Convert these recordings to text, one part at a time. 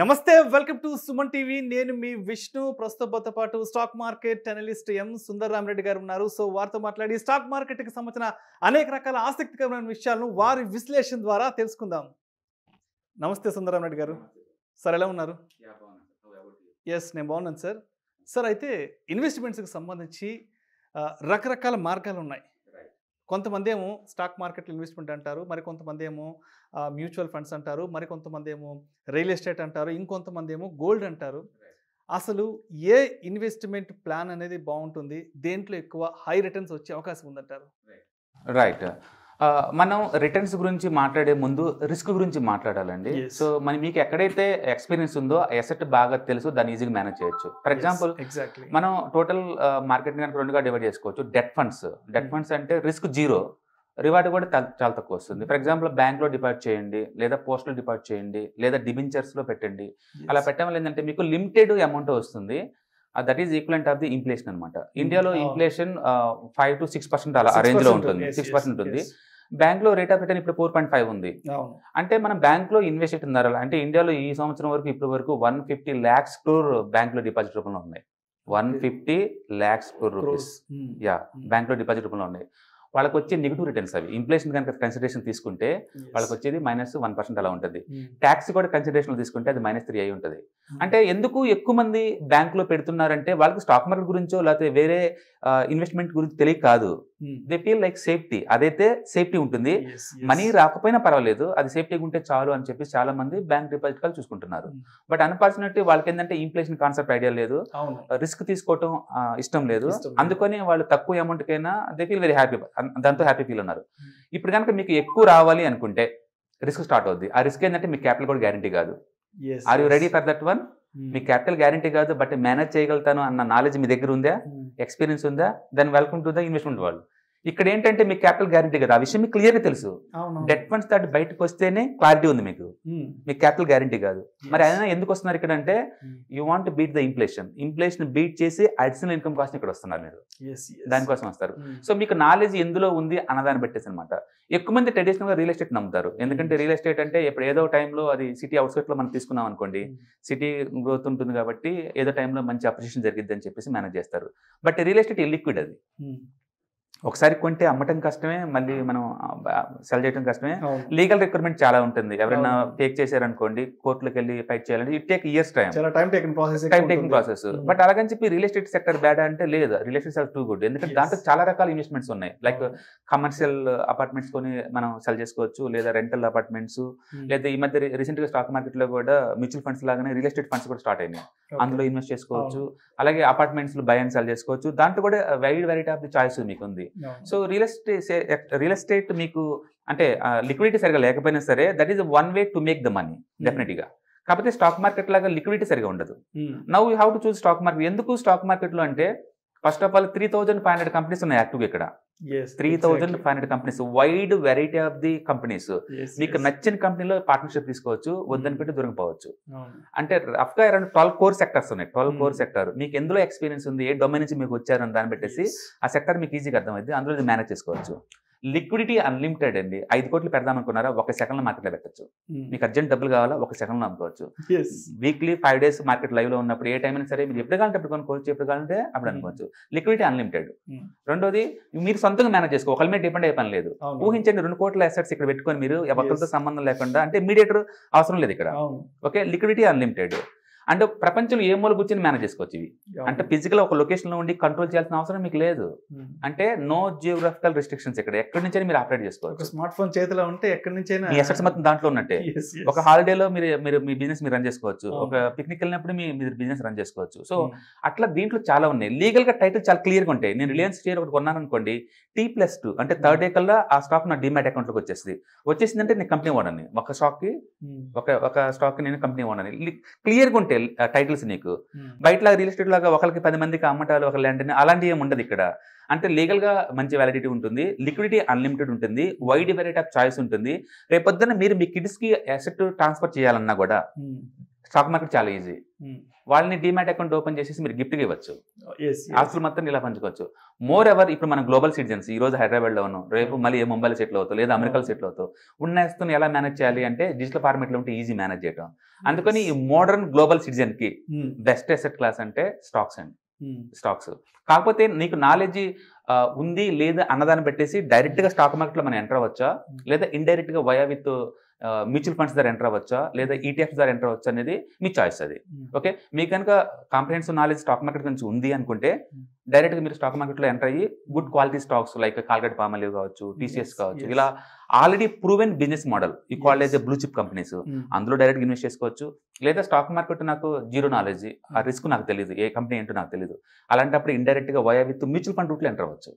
నమస్తే, welcome to Suman TV. నేను మీ విష్ణు. ప్రస్తుతంతో పాటు stock market analyst M Sundara Rami Reddy గారు ఉన్నారు. సో వారితో మాట్లాడి స్టాక్ మార్కెట్కి సంబంధించిన అనేక రకాల ఆసక్తికరమైన విషయాలను వారి విశ్లేషణ ద్వారా తెలుసుకుందాం. నమస్తే సుందర రామి రెడ్డి గారు. సార్ ఎలా ఉన్నారు? ఎస్, నేను బాగున్నాను సార్. సార్, అయితే ఇన్వెస్ట్మెంట్స్కి సంబంధించి రకరకాల మార్గాలు ఉన్నాయి. కొంతమంది ఏమో స్టాక్ మార్కెట్లో ఇన్వెస్ట్మెంట్ అంటారు, మరి కొంతమంది ఏమో మ్యూచువల్ ఫండ్స్ అంటారు, మరి కొంతమంది ఏమో రియల్ ఎస్టేట్ అంటారు, ఇంకొంతమంది ఏమో గోల్డ్ అంటారు. అసలు ఏ ఇన్వెస్ట్మెంట్ ప్లాన్ అనేది బాగుంటుంది? దేంట్లో ఎక్కువ హై రిటర్న్స్ వచ్చే అవకాశం ఉందంటారు? రైట్, మనం రిటర్న్స్ గురించి మాట్లాడే ముందు రిస్క్ గురించి మాట్లాడాలండి. సో మనం మీకు ఎక్కడైతే ఎక్స్పీరియన్స్ ఉందో అసెట్ బాగా తెలుసు, దాన్ని ఈజీగా మేనేజ్ చేయొచ్చు. ఫర్ ఎగ్జాంపుల్, మనం టోటల్ మార్కెట్ కనుక రెండుగా డివైడ్ చేసుకోవచ్చు. డెట్ ఫండ్స్ అంటే రిస్క్ జీరో, రివార్డ్ కూడా చాలా తక్కువ వస్తుంది. ఫర్ ఎగ్జాంపుల్, బ్యాంక్లో డిపాజిట్ చేయండి, లేదా పోస్ట్లో డిపాజిట్ చేయండి, లేదా డిబెంచర్స్లో పెట్టండి. అలా పెట్టడం వల్ల ఏంటంటే మీకు లిమిటెడ్ అమౌంట్ వస్తుంది. That is equivalent of the inflation అనమాట. ఇండియాలో ఇన్ఫ్లేషన్ 5 to 6% అలా రేంజ్ లో ఉంటుంది, 6% ఉంటుంది. బ్యాంక్ లో రేట్ ఆఫ్ రిటర్న్ ఇప్పుడు 4.5 ఉంది. అంటే మనం బ్యాంక్ లో ఇన్వెస్ట్ చేసిన ధరలు అంటే ఇండియాలో ఈ సంవత్సరం వరకు ఇప్పుడు వరకు 150 lakhs crore బ్యాంక్ లో డిపాజిట్ రూపంలో ఉన్నాయి. 150 lakhs crore rupees యా బ్యాంక్ లో డిపాజిట్ రూపంలో ఉన్నాయి. వాళ్ళకి వచ్చే నెగిటివ్ రిటర్న్స్ అవి. ఇన్ఫ్లేషన్ కనుక కన్సిడరేషన్ తీసుకుంటే వాళ్ళకి వచ్చేది -1% అలా ఉంటుంది. ట్యాక్స్ కూడా కన్సిడరేషన్ తీసుకుంటే అది -3 అయి ఉంటుంది. అంటే ఎందుకు ఎక్కువ మంది బ్యాంక్ లో పెడుతున్నారంటే వాళ్ళకి స్టాక్ మార్కెట్ గురించో లేకపోతే వేరే ఇన్వెస్ట్మెంట్ గురించి తెలియక కాదు. They feel like safety. అదైతే సేఫ్టీ ఉంటుంది, మనీ రాకపోయినా పర్వాలేదు, అది సేఫ్టీగా ఉంటే చాలు అని చెప్పి చాలా మంది బ్యాంక్ డిపాజిట్ కాల్ చూసుకుంటున్నారు. బట్ అన్ఫార్చునేట్లీ వాళ్ళకి ఏంటంటే ఇన్ఫ్లేషన్ కాన్సెప్ట్ ఐడియా లేదు, రిస్క్ తీసుకోవటం ఇష్టం లేదు. అందుకని వాళ్ళు తక్కువ అమౌంట్ కైనా దే ఫీల్ వెరీ హ్యాపీ, దాంతో హ్యాపీ ఫీల్ ఉన్నారు. ఇప్పుడు కనుక మీకు ఎక్కువ రావాలి అనుకుంటే రిస్క్ స్టార్ట్ అవుద్ది. ఆ రిస్క్ ఏంటంటే మీ క్యాపిటల్ కూడా గ్యారంటీ కాదు. Are you ready for that one? మీ క్యాపిటల్ గ్యారంటీ కాదు, బట్ మేనేజ్ చేయగలుగుతాను అన్న నాలెడ్జ్ మీ దగ్గర ఉందా, ఎక్స్పీరియన్స్ ఉందా? Then welcome to the investment world. ఇక్కడ ఏంటంటే మీ క్యాపిటల్ గ్యారంటీ కదా, ఆ విషయం మీకు క్లియర్గా తెలుసు. డెట్ ఫండ్స్ దాటి బయటకు వస్తేనే క్లారిటీ ఉంది మీకు, మీ క్యాపిటల్ గ్యారంటీ కాదు. మరి అయినా ఎందుకు వస్తున్నారు ఇక్కడ అంటే you want beat the inflation. Inflation beat చేసి అడిషనల్ ఇన్కమ్ కాస్ట్ ఇక్కడ వస్తున్నారు మీరు, దానికోసం వస్తారు. సో మీకు నాలెడ్జ్ ఎందులో ఉంది అన్నదాన్ని బట్టేసి అనమాట. ఎక్కువ మంది ట్రెడిషనల్గా రియల్ ఎస్టేట్ నమ్ముతారు. ఎందుకంటే రియల్ ఎస్టేట్ అంటే ఇప్పుడు ఏదో టైంలో అది సిటీ అవుట్స్కట్లో మనం తీసుకున్నాం అనుకోండి, సిటీ గ్రోత్ ఉంటుంది కాబట్టి ఏదో టైంలో మంచి అప్రిషియేషన్ జరిగిద్ది అని చెప్పేసి మేనేజ్ చేస్తారు. But real estate illiquid. అది ఒకసారి కొంటే అమ్మటం కష్టమే, మళ్ళీ మనం సెల్ చేయడం కష్టమే. లీగల్ రిక్వైర్మెంట్ చాలా ఉంటుంది. ఎవరైనా ఫేక్ చేశారనుకోండి కోర్టులకు వెళ్ళి ఫైట్ చేయాలంటే it take years time taking process. But అలాగని చెప్పి రియల్ ఎస్టేట్ సెక్టర్ బ్యాడ్ అంటే లేదు, real estate sector too good. ఎందుకంటే దాంట్లో చాలా రకాల ఇన్వెస్ట్మెంట్స్ ఉన్నాయి. లైక్ కమర్షియల్ అపార్ట్మెంట్స్ కొని మనం సెల్ చేసుకోవచ్చు, లేదా రెంటల్ అపార్ట్మెంట్స్, లేదా ఈ మధ్య రీసెంట్ గా స్టాక్ మార్కెట్ లో కూడా మ్యూచువల్ ఫండ్స్ లాగానే రియల్ ఎస్టేట్ ఫండ్స్ కూడా స్టార్ట్ అయినాయి. అందులో ఇన్వెస్ట్ చేసుకోవచ్చు. అలాగే అపార్ట్మెంట్స్ బై అండ్ సెల్ చేసుకోవచ్చు. దాంట్లో కూడా wide variety of the choice మీకు ఉంది. సో రియల్ ఎస్టేట్ మీకు అంటే లిక్విడిటీ సరిగా లేకపోయినా సరే that is one way to make the money definite గా. కాకపోతే స్టాక్ మార్కెట్ లాగా లిక్విడిటీ సరిగా ఉండదు. Now you have to choose stock market. ఎందుకు స్టాక్ మార్కెట్ లో అంటే ఫస్ట్ ఆఫ్ ఆల్ 3,500 కంపెనీస్ ఉన్నాయి యాక్టివ్ ఇక్కడ. 3,500 companies, wide variety of the companies. మీకు నచ్చిన కంపెనీలో పార్ట్నర్షిప్ తీసుకోవచ్చు, వద్దనుకుంటే దొరికిపోవచ్చు. అంటే రఫ్ గా అరౌండ్ 12 core sectors ఉన్నాయి. 12 core sector మీకు ఎందులో ఎక్స్పీరియన్స్ ఉంది, ఏ డొమైన్ నుంచి మీకు వచ్చారని దాన్ని పెట్టేసి ఆ సెక్టర్ మీకు ఈజీగా అర్థమైంది, అందులో మేనేజ్ చేసుకోవచ్చు. లిక్విడిటీ అన్లిమిటెడ్ అండి. 5 కోట్లు పెడదాం అనుకున్నారా, 1 సెకండ్ మార్కెట్లో పెట్టచ్చు. మీకు అర్జెంట్ డబ్బులు కావాలా, 1 సెకండ్ అమ్ముకోవచ్చు. వీక్లీ 5 days మార్కెట్ లైవ్ లో ఉన్నప్పుడు ఏ టైం అయినా సరే మీరు ఎప్పుడు కావాలంటే అప్పుడు కొనుక్కోవచ్చు, ఎప్పుడు కావాలంటే అప్పుడు అనుకోవచ్చు. Liquidity unlimited. రెండోది, మీరు సొంతంగా మేనేజ్ చేసుకో, ఒకరి మీద డిపెండ్ అయ్యే పని లేదు. ఊహించండి, 2 కోట్ల అసెట్స్ ఇక్కడ పెట్టుకొని మీరు ఎవరితో సంబంధం లేకుండా, అంటే మీడియేటర్ అవసరం లేదు ఇక్కడ. Okay, liquidity unlimited. అంటే ప్రపంచంలో ఏ మూల కూర్చొని మేనేజ్ చేసుకోవచ్చు ఇవి. అంటే ఫిజికల్ ఒక లొకేషన్ లో ఉండి కంట్రోల్ చేయాల్సిన అవసరం మీకు లేదు. అంటే నో జియోగ్రఫికల్ రిస్ట్రిక్షన్స్ ఇక్కడ. ఎక్కడి నుంచైనా మీరు ఆపరేట్ చేసుకోవచ్చు. స్మార్ట్ ఫోన్ చేతిలో ఉంటే ఎక్కడి నుంచైనా మీ అసెట్స్ మొత్తం దాంట్లో ఉన్నట్టే. ఒక హాలిడేలో మీరు మీ బిజినెస్ మీరు రన్ చేసుకోవచ్చు. ఒక పిక్నిక్ వెళ్ళినప్పుడు మీరు బిజినెస్ రన్ చేసుకోవచ్చు. సో అట్లా దీంట్లో చాలా ఉన్నాయి. లీగల్ గా టైటిల్ చాలా క్లియర్ గా ఉంటాయి. నేను రిలయన్స్ షేర్ ఒకటి కొన్నాను అనుకోండి, T+2 అంటే 3rd డే కల్లా ఆ స్టాక్ నా డిమాట్ అకౌంట్ లోకి వచ్చేసిందంటే నేను కంపెనీ ఓనర్ని. ఒక స్టాక్ నేను కంపెనీ ఓనర్ని. క్లియర్గా ఉంటాయి టైటిల్స్ నీకు. బయట రియల్ ఎస్టేట్ లాగా ఒకరికి 10 మందికి అమ్మటాలు, ఒక ల్యాండ్ అని అలాంటివి ఏమి ఉండదు ఇక్కడ. అంటే లీగల్ గా మంచి వ్యాలిడిటీ ఉంటుంది, లిక్విడిటీ అన్లిమిటెడ్ ఉంటుంది, వైడ్ వెరైటీ ఆఫ్ చాయిస్ ఉంటుంది. రేపొద్దున మీరు మీ కిడ్స్ కి అసెట్ ట్రాన్స్ఫర్ చేయాలన్నా కూడా స్టాక్ మార్కెట్ చాలా ఈజీ. వాళ్ళని డిమాట్ అకౌంట్ ఓపెన్ చేసేసి మీరు గిఫ్ట్గా ఇవ్వచ్చు, ఆస్తులు మొత్తం ఇలా పంచుకోవచ్చు. మోర్ ఎవర్ ఇప్పుడు మనం గ్లోబల్ సిటిజన్స్, ఈ రోజు హైదరాబాద్లో ఉన్నాం, రేపు మళ్ళీ ఏ ముంబైలో సెటిల్ అవుతావు లేదా అమెరికాలో సెటిల్ అవుతావు. ఉన్నస్తుని ఎలా మేనేజ్ చేయాలి అంటే డిజిటల్ ఫార్మేట్లో ఉంటే ఈజీ మేనేజ్ చేయడం. అందుకని ఈ మోడర్న్ గ్లోబల్ సిటిజన్ కి బెస్ట్ అసెట్ క్లాస్ అంటే స్టాక్స్ అండి, స్టాక్స్. కాకపోతే నీకు నాలెడ్జ్ ఉంది లేదా అన్నదాన్ని పెట్టేసి డైరెక్ట్ గా స్టాక్ మార్కెట్లో మనం ఎంటర్ అవ్వచ్చా, లేదా ఇండైరెక్ట్ గా వయా విత్ మ్యూచువల్ ఫండ్స్ ద్వారా ఎంటర్ అవ్వచ్చా, లేదా ఈటీఎఫ్ ద్వారా ఎంటర్ అవ్వచ్చా అనేది మీ చాయిస్. అది ఓకే. మీకు కనుక కాంప్రహెన్సివ్ నాలెడ్జ్ స్టాక్ మార్కెట్ గురించి ఉంది అనుకుంటే డైరెక్ట్ గా మీరు స్టాక్ మార్కెట్లో ఎంటర్ అయ్యి good quality stocks like Colgate Palmolive కావచ్చు, టీసీఎస్ కావచ్చు, ఇలా ఆల్రెడీ ప్రూవెన్ బిజినెస్ మోడల్ ఈ called as blue chip companies, అందులో డైరెక్ట్ ఇన్వెస్ట్ చేసుకోవచ్చు. లేదా స్టాక్ మార్కెట్ నాకు జీరో నాలెడ్జ్, ఆ రిస్క్ నాకు తెలియదు, ఏ కంపెనీ ఏంటో నాకు తెలియదు, అలాంటప్పుడు ఇండైరెక్ట్ గా వయా విత్ మ్యూచువల్ ఫండ్ రూట్లో ఎంటర్ అవ్వచ్చు.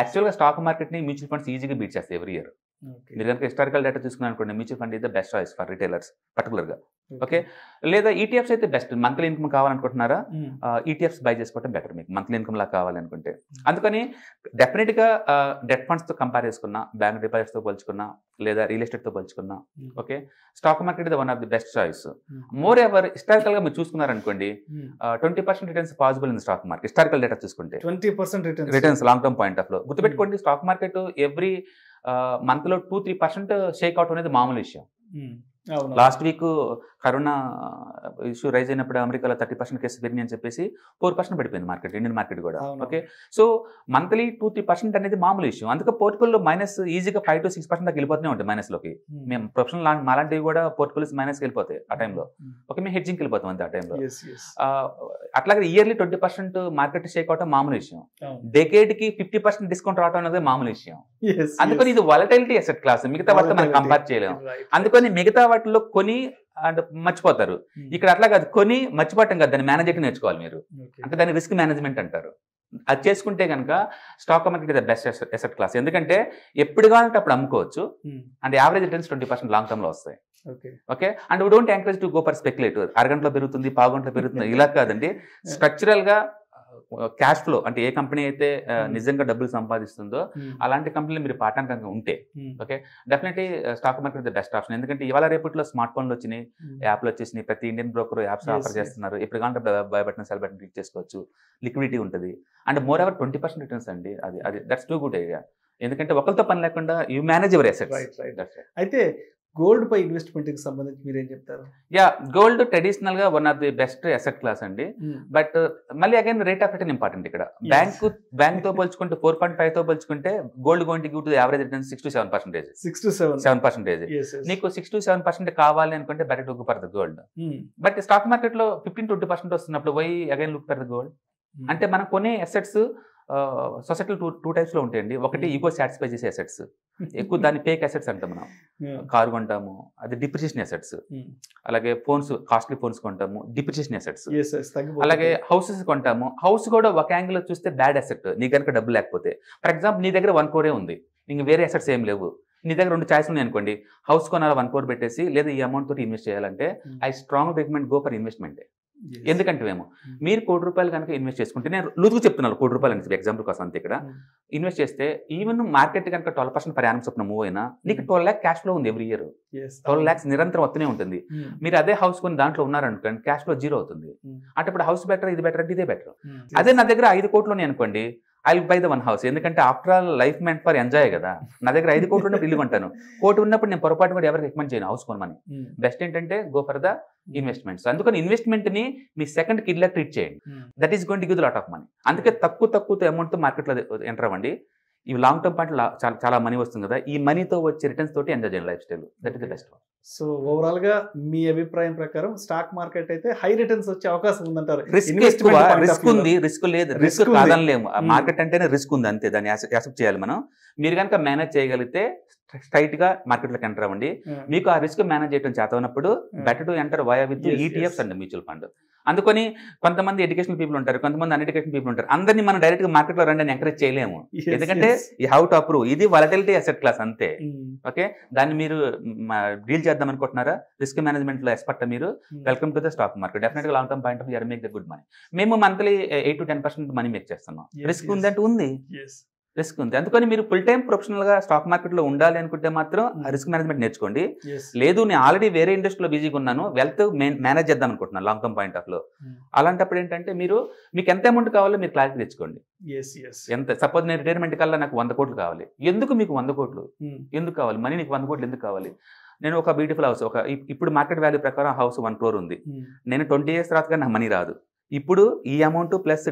యాక్చువల్ గా స్టాక్ మార్కెట్ ని మ్యూచువల్ ఫండ్స్ ఈజీగా బీట్ చేస్తాయి ఎవ్రీ ఇయర్. మీరు కనుక హిస్టారికల్ డేటా చూసుకున్నాను అనుకోండి, mutual fund is the best choice for retailers particular గా. ఓకే, లేదా ఈటీఎఫ్స్ అయితే బెస్ట్. మంత్లీ ఇన్కమ్ కావాలనుకుంటున్నారా, ఈటీఎఫ్స్ బై చేసుకోవడం బెటర్ మీకు మంత్లీ ఇన్కమ్ లా కావాలనుకుంటే. అందుకని డెఫినెట్ గా డెట్ ఫండ్స్ తో కంపేర్ చేసుకున్నా, బ్యాంక్ డిపాజిట్స్ తో పోల్చుకున్నా, లేదా రియల్ ఎస్టేట్ తో పోల్చుకున్నా, ఓకే, స్టాక్ మార్కెట్ ఇది one of the best choice. Moreover historical గా మీరు చూసుకున్నారనుకోండి 20% returns possible in stock market historical data చూసుకుంటే. 20% returns long term point of లో గుర్తుపెట్టుకోండి. స్టాక్ మార్కెట్ ఎవ్రీ మంత్ లో 2-3% షేక్అవుట్ అనేది మామూలు విషయం. Last week corona issue rise అయినప్పుడు అమెరికాలో 30% కేసు పెరిగి అని చెప్పేసి 4% పడిపోయింది మార్కెట్, ఇండియన్ మార్కెట్ కూడా. ఓకే, సో మంత్లీ 2-3% అనేది మామూలు ఇష్యూ. అందుకే పోర్ట్ఫోలియో మైనస్ ఈజీగా 5-6% దాకా వెళ్ళిపోతూనే ఉంటాయి మైనస్ లోకి. మేము ప్రొఫెషనల్ అలాంటివి కూడా పోర్ట్ఫోలియోస్ మైనస్ వెళ్ళిపోతాయి ఆ టైంలో. ఓకే, మేము హెడ్జింగ్కి వెళ్ళిపోతాం అంతే ఆ టైంలో. అట్లాగే ఇయర్లీ 20% మార్కెట్ షేక్ అవటం మామూలు విషయం. డెకేడ్ కి 50% డిస్కౌంట్ రావడం అనేది మామూలు విషయం. అందుకని ఇది వాలటిలిటీ అసెట్ క్లాస్, మిగతా వాటితో మనం కంపేర్ చేయలేము. అందుకని మిగతా వాటిలో కొని అండ్ మర్చిపోతారు. ఇక్కడ అట్లా కాదు, కొని మర్చిపోవటం కాదు, దాన్ని మేనేజ్ చేయడం నేర్చుకోవాలి మీరు. అంటే దాన్ని రిస్క్ మేనేజ్మెంట్ అంటారు. అది చేసుకుంటే కనుక stock market is the best asset class. ఎందుకంటే ఎప్పుడు కావాలంటే అప్పుడు అమ్ముకోవచ్చు and average returns 20% long term లో వస్తాయి. Okay, and we don't encourage to go for speculative. అరగంటలో పెరుగుతుంది, పావుగంటలో పెరుగుతుంది ఇలా కాదండి. స్ట్రక్చరల్ గా క్యాష్ ఫ్లో అంటే ఏ కంపెనీ అయితే నిజంగా డబ్బులు సంపాదిస్తుందో అలాంటి కంపెనీలు మీరు పాఠాంకంగా ఉంటే okay, definitely stock market the best option. ఎందుకంటే ఇవాళ రేపట్లో స్మార్ట్ ఫోన్లు వచ్చినాయి, యాప్లు వచ్చేసినాయి, ప్రతి ఇండియన్ బ్రోకర్ యాప్స్ ఆఫర్ చేస్తున్నారు. ఎప్పుడు కావాలంటే buy button, sell button click చేసుకోవచ్చు, లిక్విడిటీ ఉంటుంది. అండ్ మోర్ ఎవర్ 20% రిటర్న్స్ అండి, అది అది దట్స్ టూ గుడ్ ఐడియా. ఎందుకంటే ఒకరితో పని లేకుండా యూ మేనేజ్ యువర్ అసెట్స్. అయితే గోల్డ్ పై ఇన్వెస్ట్మెంట్ కి సంబంధించి మీరేం చెప్తారు? యా, గోల్డ్ ట్రెడిషనల్ గా one of the best asset class అండి. బట్ మళ్ళీ again rate of return important. ఇక్కడ బ్యాంక్ తో పోల్చుకుంటే 4.5 తో పోల్చుకుంటే gold going to give to the average return 6-7%. నీకు 6-7% కావాలి అనుకుంటే better to go for the gold. But stock market లో 15-20% వస్తున్నప్పుడు why again look for the gold? అంటే మనం కొనే అసెట్స్ సొసైటీ టూ టైప్స్ లో ఉంటాయండి. ఒకటి ఈగో సాటిస్ఫై చేసే అసెట్స్, ఎక్కువ దాన్ని ఫేక్ అసెట్స్ అంటాం. మనం కారు కొంటాము, అది డిప్రిసియేషన్ అసెట్స్. అలాగే ఫోన్స్, కాస్ట్లీ ఫోన్స్ కొంటాము, డిప్రిసియేషన్ అసెట్స్. అలాగే హౌసెస్ కొంటాము, హౌస్ కూడా ఒక యాంగిల్ లో చూస్తే బ్యాడ్ అసెట్ నీ కనుక డబ్బు లేకపోతే. ఫర్ ఎగ్జాంపుల్ నీ దగ్గర 1 crore ఉంది, నీకు వేరే అసెట్స్ ఏం లేవు, నీ దగ్గర 2 choices ఉన్నాయి అనుకోండి. హౌస్ కొనాలి 1 crore పెట్టేసి, లేదా ఈ అమౌంట్ తోటి ఇన్వెస్ట్ చేయాలంటే I strong recommend go for ఇన్వెస్ట్మెంటే. ఎందుకంటే మేము మీరు 1 crore కనుక ఇన్వెస్ట్ చేసుకుంటే, నేను లూజ్గా చెప్తున్నాను 1 crore అని ఎగ్జాంపుల్ కోసం అంతే, ఇక్కడ ఇన్వెస్ట్ చేస్తే ఈవెన్ మార్కెట్ కనుక 12% ప్రయాణం చొప్పున మూవ్ అయినా నీకు 12 lakh క్యాష్ ఫ్లో ఉంది ఎవ్రీ ఇయర్. 12 lakhs నిరంతరం వస్తూనే ఉంటుంది. మీరు అదే హౌస్ కొని దాంట్లో ఉన్నారనుకోండి, క్యాష్ ఫ్లో జీరో అవుతుంది. అంటే ఇప్పుడు హౌస్ బెటర్, ఇది బెటర్ అంటే ఇదే బెటర్. అదే నా దగ్గర 5 crore అనుకోండి, I will buy the one house. ఎందుకంటే after all life meant for enjoy కదా. నా దగ్గర 5 crore ఉన్నప్పుడు ఇల్లు కొంటాను, 1 crore ఉన్నప్పుడు నేను పొరపాటు కూడా ఎవరికి రికమెండ్ చేయను హౌస్ కొనమని. బెస్ట్ ఏంటంటే గో ఫర్ ద ఇన్వెస్ట్మెంట్స్. అందుకని ఇన్వెస్ట్మెంట్ ని మీ సెకండ్ కిడ్ లా ట్రీట్ చేయండి. That is going to give the lot of money. అందుకే తక్కువ అమౌంట్ తో మార్కెట్ లో ఎంటర్ అవ్వండి. ఈ లాంగ్ టర్మ్ పాయింట్ చాలా మనీ వస్తుంది కదా, ఈ మనీతో వచ్చే రిటర్న్స్ తోటి ఎంజాయ్ చేయండి lifestyle. That is the best one. So overall గా మీ అభిప్రాయం ప్రకారం స్టాక్ మార్కెట్ అయితే హై రిటర్న్స్ వచ్చే అవకాశం ఉందంటారు. రిస్క్ ఉంది, రిస్క్ లేదు, రిస్క్ కాదనలేము. మార్కెట్ అంటేనే రిస్క్ ఉంది అంతే, దాన్ని యాక్సెప్ట్ చేయాలి మనం. మీరు కనుక మేనేజ్ చేయగలిగితే స్ట్రైట్ గా మార్కెట్ లోకి ఎంటర్ అవ్వండి. మీకు ఆ రిస్క్ మేనేజ్ చేయడం చేత ఉన్నప్పుడు better to enter via with ETFs and mutual fund. అందుకని కొంతమంది ఎడ్యుకేషన్ పీపుల్ ఉంటారు, కొంతమంది అన్ ఎడ్యుకేషన్ పీపుల్ ఉంటారు. అందరినీ మనం డైరెక్ట్ గా మార్కెట్ లో రండి అని ఎంకరేజ్ చేయలేము. ఎందుకంటే ఈ హౌ టు అప్రూవ్ ఇది వాలటిలిటీ అసెట్ క్లాస్ అంతే. ఓకే, దాన్ని మీరు డీల్ చేద్దాం అనుకుంటున్నారా, రిస్క్ మేనేజ్మెంట్ లో ఎక్స్పర్ట్ మీరు, welcome to the stock market. Definite గా long term point of view make the good money. మేము మంత్లీ 8-10% మనీ మేక్ చేస్తున్నాం. రిస్క్ ఉందంటే ఉంది. risk undi. Andukani meeru full time professional ga stock market lo undali anukunte matram risk management నేర్చుకోండి. లేదు నేను already వేరే ఇండస్ట్రీలో బిజీగా ఉన్నాను, వెల్త్ మేనేజ్ చేద్దాం అనుకుంటున్నాను లాంగ్ టర్మ్ పాయింట్ ఆఫ్ లో. అలాంటప్పుడు ఏంటంటే మీరు మీకు ఎంత అమౌంట్ కావాలో మీరు క్లారిటీ తెచ్చుకోండి. ఎంత సపోజ్ నేను రిటైర్మెంట్ కల్లా నాకు 100 కోట్లు కావాలి. ఎందుకు మీకు 100 కోట్లు ఎందుకు కావాలి? మనీ నీకు 100 కోట్లు ఎందుకు కావాలి? నేను ఒక బ్యూటిఫుల్ హౌస్, ఒక ఇప్పుడు మార్కెట్ వాల్యూ ప్రకారం హౌస్ 1 crore ఉంది. నేను 20 years తర్వాత నాకు మనీ రాదు. ఇప్పుడు ఈ amount plus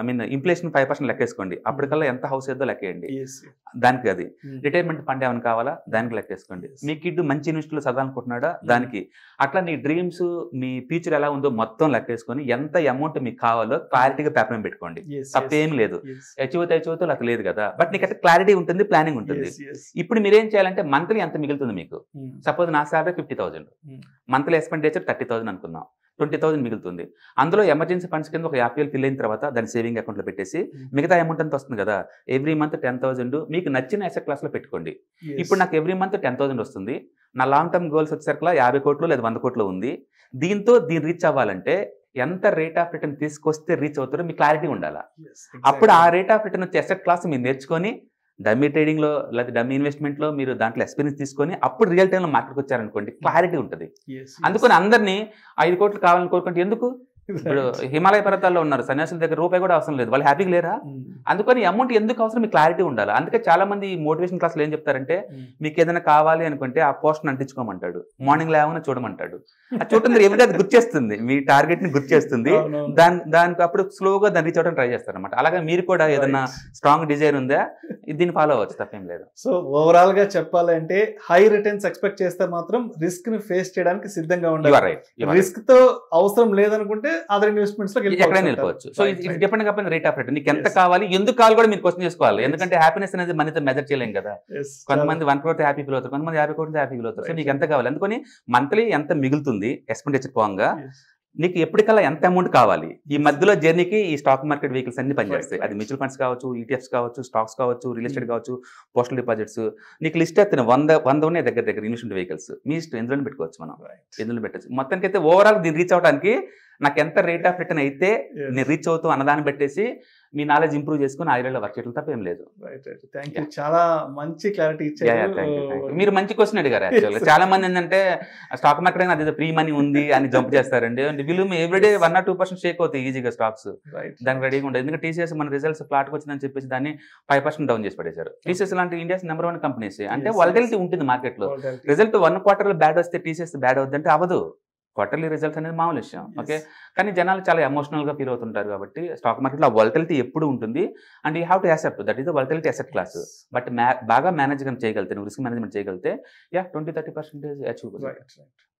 I mean inflation 5% లెక్కేసుకోండి. అప్పటికల్లా ఎంత హౌస్ ఏదో లెక్కేయండి. దానికి అది రిటైర్మెంట్ ఫండ్ ఏమైనా కావాలా దానికి లెక్కేసుకోండి. మీ కిడ్ మంచి యూనివర్సిటీలో చదవాలనుకుంటున్నాడా దానికి, అట్లా నీ డ్రీమ్స్ మీ ఫ్యూచర్ ఎలా ఉందో మొత్తం లెక్కేసుకొని ఎంత అమౌంట్ మీకు కావాలో క్లారిటీగా పేపర్ పెట్టుకోండి. తప్పేం లేదు, అచీవ్ నాకు లేదు కదా, బట్ నీకు అట్లా క్లారిటీ ఉంటుంది, ప్లానింగ్ ఉంటుంది. ఇప్పుడు మీరేం చేయాలంటే మంత్లీ ఎంత మిగులుతుంది మీకు, సపోజ్ నా శాలరీ 50,000, మంత్లీ ఎక్స్పెండిచర్ 30,000 అనుకుందాం, 20,000 మిగులుతుంది. అందులో ఎమర్జెన్సీ ఫండ్స్ కింద ఒక 50,000 ఫిల్ అయిన తర్వాత దాన్ని సేవింగ్ అకౌంట్లో పెట్టేసి మిగతా అమౌంట్ అంతా వస్తుంది కదా, ఎవ్రీ మంత్ 10,000 మీకు నచ్చిన అసెట్ క్లాస్లో పెట్టుకోండి. ఇప్పుడు నాకు ఎవ్రీ మంత్ 10,000 వస్తుంది, నా లాంగ్ టర్మ్ గోల్స్ వచ్చేసరికి 50 కోట్లు లేదా 100 కోట్లు ఉంది. దీంతో దీన్ని రీచ్ అవ్వాలంటే ఎంత రేట్ ఆఫ్ రిటర్న్ తీసుకొస్తే రీచ్ అవుతారో మీకు క్లారిటీ ఉండాలా. అప్పుడు ఆ రేట్ ఆఫ్ రిటర్న్ వచ్చే అసెట్ క్లాస్ మీరు నేర్చుకొని డమ్మీ ట్రేడింగ్లో లేదా డమ్మీ ఇన్వెస్ట్మెంట్లో మీరు దాంట్లో ఎక్స్పీరియన్స్ తీసుకొని అప్పుడు రియల్ టైంలో మార్కెట్కి వచ్చారనుకోండి, క్లారిటీ ఉంటుంది. అందుకని అందరినీ 5 కోట్లు కావాలని కోరుకుంటే ఎందుకు? ఇప్పుడు హిమాలయ పర్వతాల్లో ఉన్నారు, సన్యాసుల దగ్గర రూపాయి కూడా అవసరం లేదు, వాళ్ళు హ్యాపీగా లేరా? అందుకని అమౌంట్ ఎందుకు అవసరం మీకు క్లారిటీ ఉండాలి. అందుకే చాలా మంది మోటివేషన్ క్లాసులు ఏం చెప్తారంటే మీకు ఏదైనా కావాలి అనుకుంటే ఆ పోస్ట్ని అంటించుకోమంటాడు, మార్నింగ్ లేవని చూడమంటాడు. ఆ చూడటం ఎవరి అది గుర్తిస్తుంది, మీ టార్గెట్ని గుర్తిస్తుంది, దానికి అప్పుడు స్లోగా దాన్ని రీచ్ అవడం ట్రై చేస్తారు అనమాట. అలాగే మీరు కూడా ఏదైనా స్ట్రాంగ్ డిజైర్ ఉందా దీన్ని ఫాలో అవ్వచ్చు, తప్పేం లేదు. సో ఓవరాల్ గా చెప్పాలంటే హై రిటర్న్స్ ఎక్స్పెక్ట్ చేస్తే మాత్రం రిస్క్ ని ఫేస్ చేయడానికి సిద్ధంగా ఉండాలి. రిస్క్ తో అవసరం లేదనుకుంటే ఎంత కావాలి ఎందుకు కావాలి కూడా మీరు క్వశ్చన్ చేసుకోవాలి. ఎందుకంటే హ్యాపీనెస్ అనేది మనతో మెజర్ చేయలేం కదా. కొంతమంది 1 crore హ్యాపీ ఫీల్ అవుతారు, కొంతమంది 50 కోట్లు హ్యాపీ ఫీల్ అవుతారు. సో నీకు ఎంత కావాలి, అందుకని మంత్లీ ఎంత మిగులుతుంది ఎక్స్పెండిచర్ పోగా, నీకు ఎప్పటికల్లా ఎంత అమౌంట్ కావాలి. ఈ మధ్యలో జర్నీకి ఈ స్టాక్ మార్కెట్ వెహికల్స్ అన్ని పనిచేస్తాయి, అది మ్యూచువల్ ఫండ్స్ కావచ్చు, ఈటీఎఫ్స్ కావచ్చు, స్టాక్స్ కావచ్చు, రియల్ ఎస్టేట్ కావచ్చు, పోస్టల్ డిపాజిట్స్. నీకు లిస్ట్ ఎత్తున 100 ఉన్నాయి దగ్గర ఇన్వెస్ట్మెంట్ వెహికల్స్. మీ ఇష్టం ఎందులో పెట్టుకోవచ్చు, మనం ఎందులో పెట్టచ్చు. మొత్తానికి అయితే ఓవరాల్ దీన్ని రీచ్ అవడానికి నాకు ఎంత రేట్ ఆఫ్ రిటర్న్ అయితే నేను రీచ్ అవుతాం అన్నదాన్ని పెట్టేసి మీ నాలెడ్జ్ ఇంప్రూవ్ చేసుకుని ఐరల్లో వర్క్ చేయడం తప్ప ఏం లేదు. చాలా మంచి క్లారిటీ ఇచ్చారు, మీరు మంచి క్వశ్చన్ అడిగారు. యాక్చువల్గా చాలా మంది ఏంటంటే స్టాక్ మార్కెట్ అదే ఫ్రీ మనీ ఉంది అని జంప్ చేస్తారండి. వీళ్ళు ఎవ్రీడే 1 or 2% షేక్ అవుతాయి ఈజీగా స్టాక్స్, దానికి రెడీగా ఉంటుంది. ఎందుకంటే టీసీఎస్ మన రిజల్ట్స్ ఫ్లాట్కి వచ్చిందని చెప్పేసి దాన్ని 5% డౌన్ చేసి పడేశారు. టీసీఎస్ లాంటి ఇండియాస్ #1 కంపెనీస్, అంటే వాలటిలిటీ ఉంటుంది మార్కెట్ లో. రిజల్ట్ 1 quarter బ్యాడ్ వస్తే టీసీఎస్ బ్యాడ్ అవుతుందంటే అవ్వదు. క్వార్టర్లీ రిజల్ట్స్ అనేది మామూలు విషయం, ఓకే. కానీ జనాలు చాలా ఎమోషనల్గా ఫీల్ అవుతుంటారు కాబట్టి స్టాక్ మార్కెట్లో ఆ వలటిలిటీ ఎప్పుడు ఉంటుంది. And you have to accept that is the volatility asset class. But బాగా మేనేజ్ చేయగలిగితే, నువ్వు రిస్క్ మేనేజ్మెంట్ చేయగలిగితే 20-30% అచీవ్.